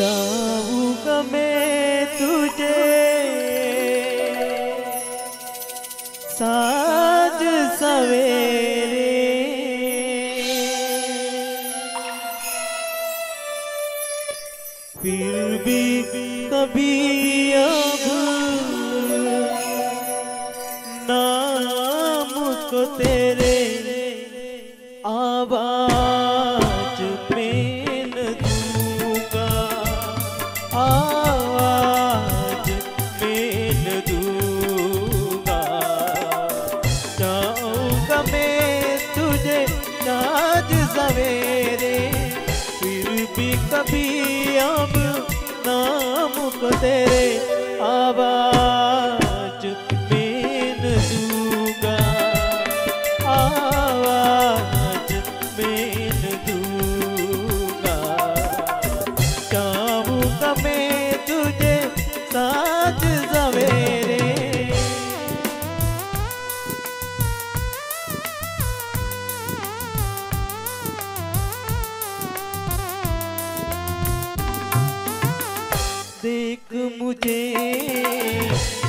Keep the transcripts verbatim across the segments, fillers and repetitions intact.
बताऊंगा मैं तुझे साज सवेरे, फिर भी कभी अब नाम को तेरे आवाज में कभी अब नाम को तेरे आवाज में दूंगा, आवाज में दूंगा। चाहूंगा मैं तुझे साज सवेरे। देख मुझे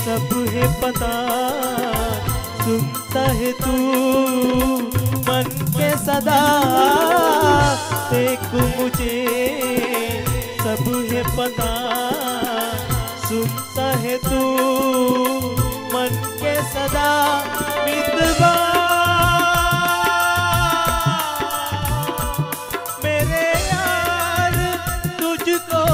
सब है पता, सुनता है तू मन के सदा। देख मुझे सब है पता, सुनता है तू मन के सदा। मितवा मेरे यार तुझको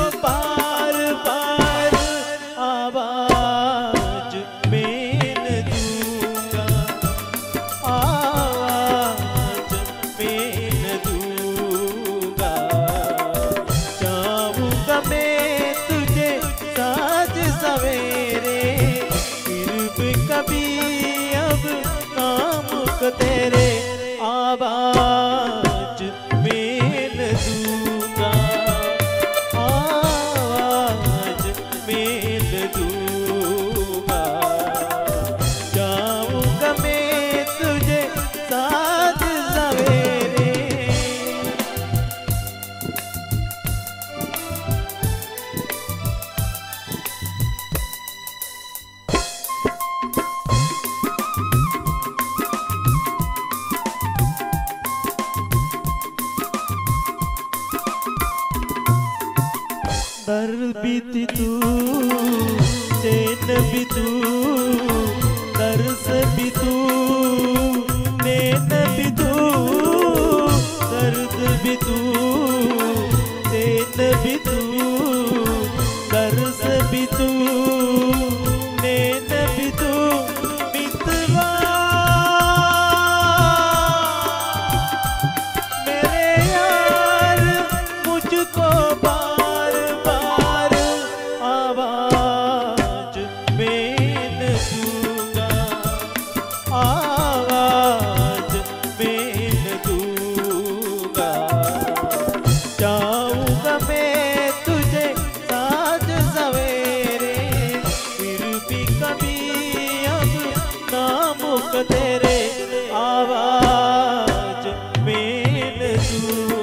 तेरे आवाज में दूंगा, आवाज में दूंगा। जाऊंगा मैं तुझे साथ सवेरे। दर्द भी तू, चैन भी तू, तरस भी तू, नैन भी तू। दर्द भी तू, चैन भी तू, तरस भी तू, नैन भी तू। मितवा मेरे यार मुझको तेरे आवाज में दूंगा।